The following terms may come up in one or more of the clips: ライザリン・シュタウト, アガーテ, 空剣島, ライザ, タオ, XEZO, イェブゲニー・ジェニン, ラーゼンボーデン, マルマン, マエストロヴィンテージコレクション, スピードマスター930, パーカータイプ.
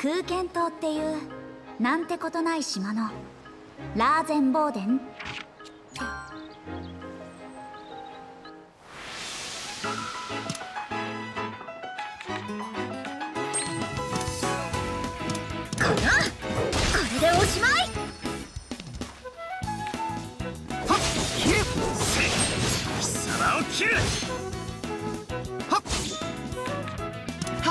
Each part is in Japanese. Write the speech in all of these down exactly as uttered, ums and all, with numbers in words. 空間島っていうなんてことない島のラーゼンボーデン。かな？これでおしまい。はっ、切る。貴様を切る。はっ、はあ。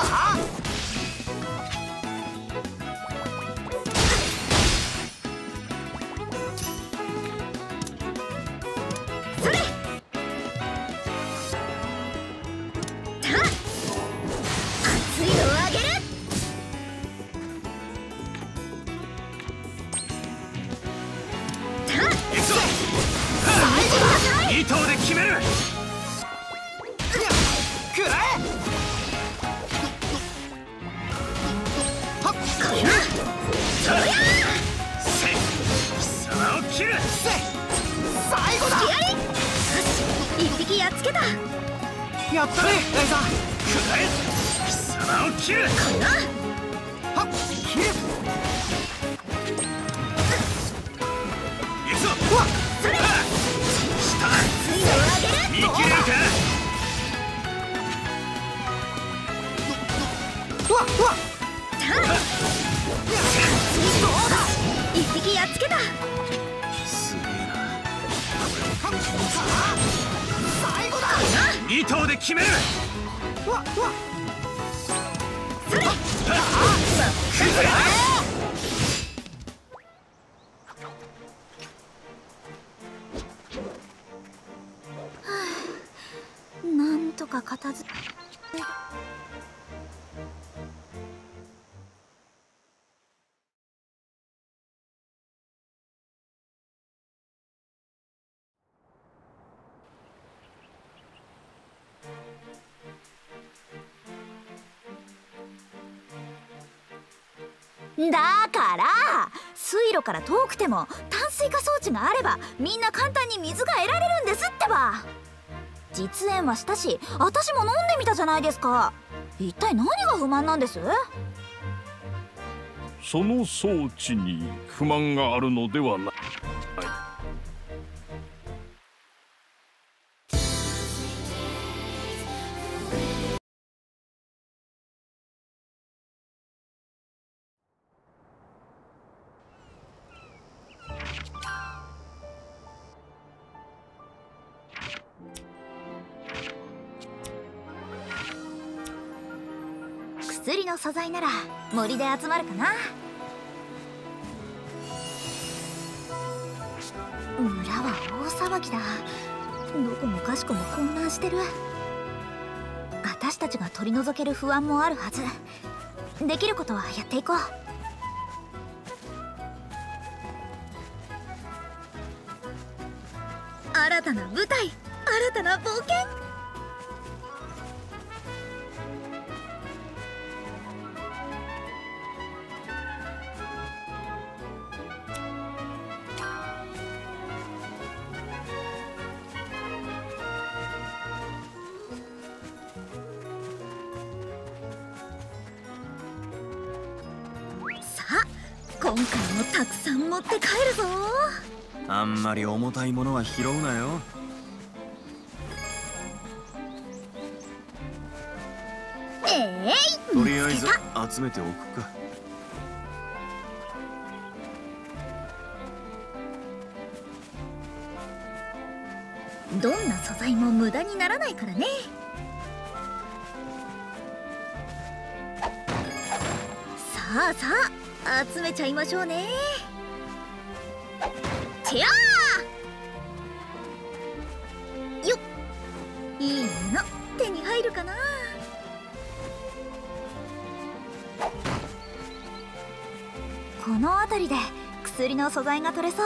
だから水路から遠くても淡水化装置があればみんな簡単に水が得られるんですってば。実演はしたし私も飲んでみたじゃないですか。一体何が不満なんです？その装置に不満があるのではない。薬の素材なら森で集まるかな。村は大騒ぎだ。どこもかしこも混乱してる。私たちが取り除ける不安もあるはず。できることはやっていこう。新たな舞台、新たな冒険。今回もたくさん持って帰るぞ。あんまり重たいものは拾うなよ。ええー、とりあえず集めておくか。どんな素材も無駄にならないからね。さあさあ集めちゃいましょうね。チヤーよっ、いいもの手に入るかな。この辺りで薬の素材が取れそう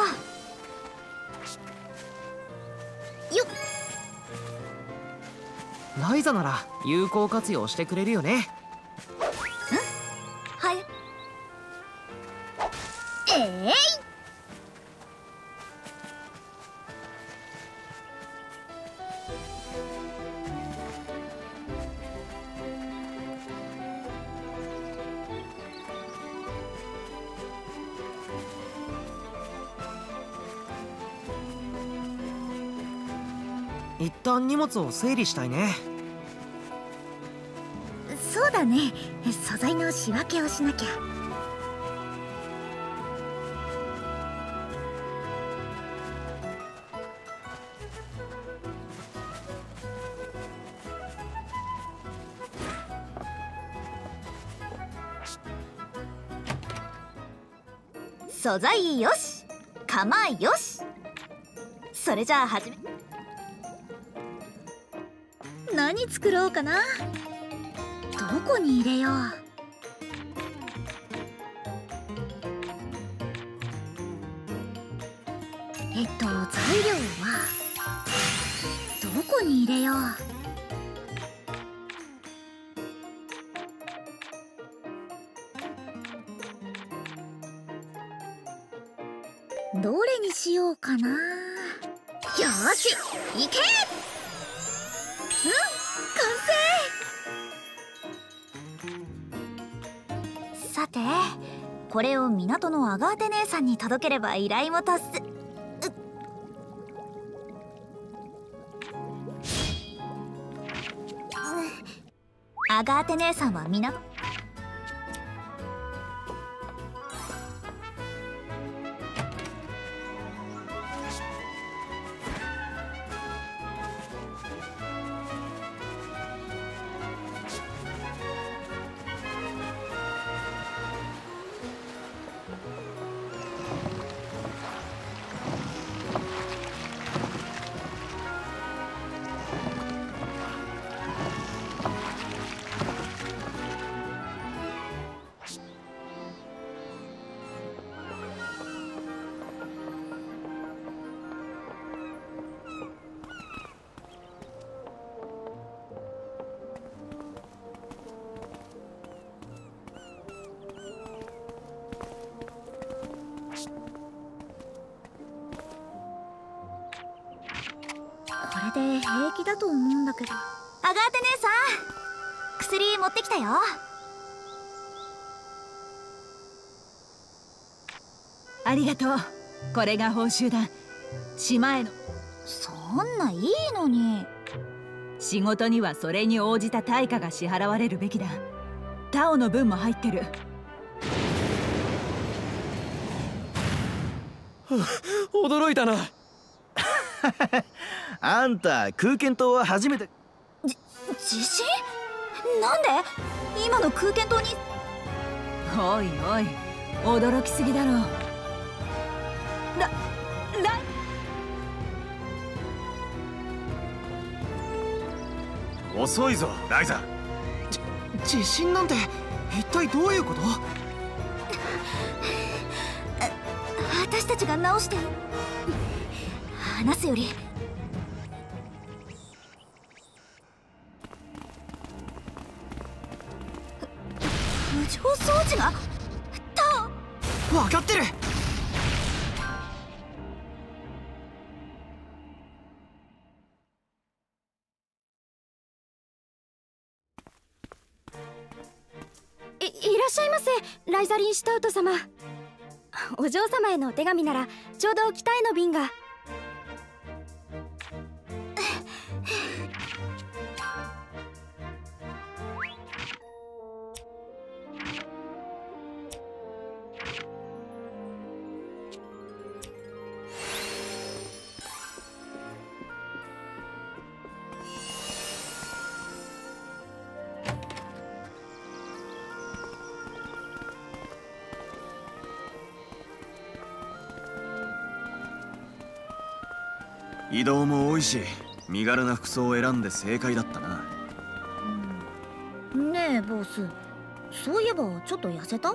よっ。ライザなら有効活用してくれるよね。一旦荷物を整理したいね。そうだね、素材の仕分けをしなきゃ。素材よし、釜よし。それじゃあ始め。何作ろうかな。どこに入れよう。えっと材料はどこに入れよう。どれにしようかな。よーし、いけ！うん、完成！さて、これを港のアガーテ姉さんに届ければ依頼も達す。アガーテ姉さんは港。平気だと思うんだけど。アガーテ姉さん、薬持ってきたよ。ありがとう。これが報酬だ。島への。そんないいのに。仕事にはそれに応じた対価が支払われるべきだ。タオの分も入ってる。驚いたな。あんた、空剣島は初めて。じ、地震？なんで今の空剣島に。おいおい、驚きすぎだろう。ら、ら遅いぞ、ライザ。じ、地震なんて一体どういうこと？私たちが直して。話すより。お掃除が。タオ。分かってる。い、いらっしゃいませ、ライザリン・シュタウト様。お嬢様へのお手紙なら、ちょうど北への便が。移動も多いし、身軽な服装を選んで正解だったな。うん、ねえボス、そういえばちょっと痩せた？